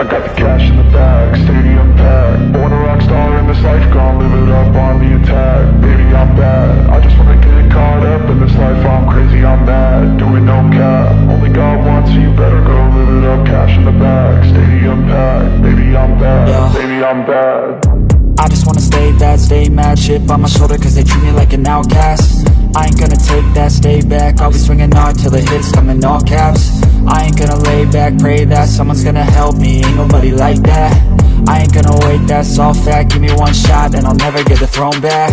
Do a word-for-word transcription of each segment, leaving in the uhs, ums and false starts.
I got the cash in the bag, stadium packed. Born a rockstar in this life, gon' live it up on the attack. Baby, I'm bad, I just wanna get caught up in this life. I'm crazy, I'm mad, doing no cap. Only God wants you, better go live it up. Cash in the bag, stadium packed. Baby, I'm bad, yeah. Baby, I'm bad. I just wanna stay bad, stay mad. Shit on my shoulder cause they treat me like an outcast. I ain't gonna take that, stay back. I'll be swinging hard till the hits come in all caps. I ain't gonna lay back, pray that someone's gonna help me. Ain't nobody like that. I ain't gonna wait, that's all fact. Give me one shot and I'll never get the throne back.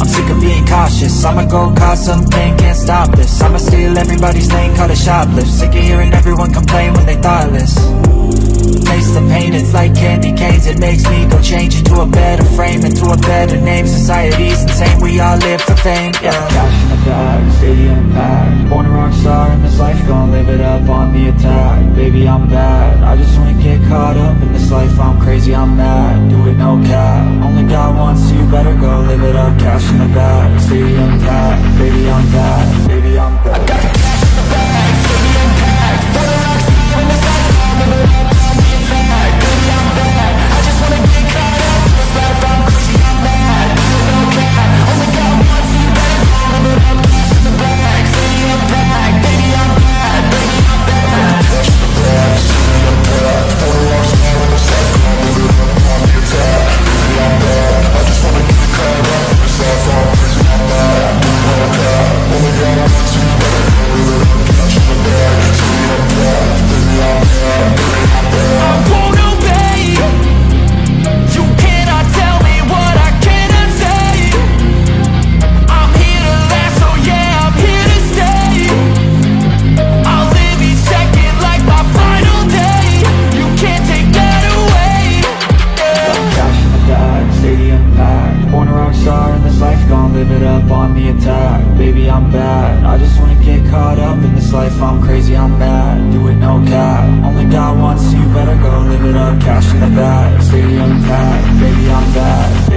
I'm sick of being cautious. I'ma go cause something, can't stop this. I'ma steal everybody's lane, call it shoplift. Sick of hearing everyone complain when they thoughtless. Taste the pain, it's like candy canes. It makes me go change it to a better frame, into a better name. Society's insane, we all live for fame, yeah. Cash in the bag, stadium packed. Born a rock star in this life, gon' live it up on the attack. Baby, I'm bad, I just wanna get caught up in this life. I'm crazy, I'm mad, do it no cap. Only God wants you, better go live it up. Cash in the bag, stadium packed. Baby, I'm bad, baby, I'm bad. I got cash in the bag, stadium packed. Baby, I'm bad.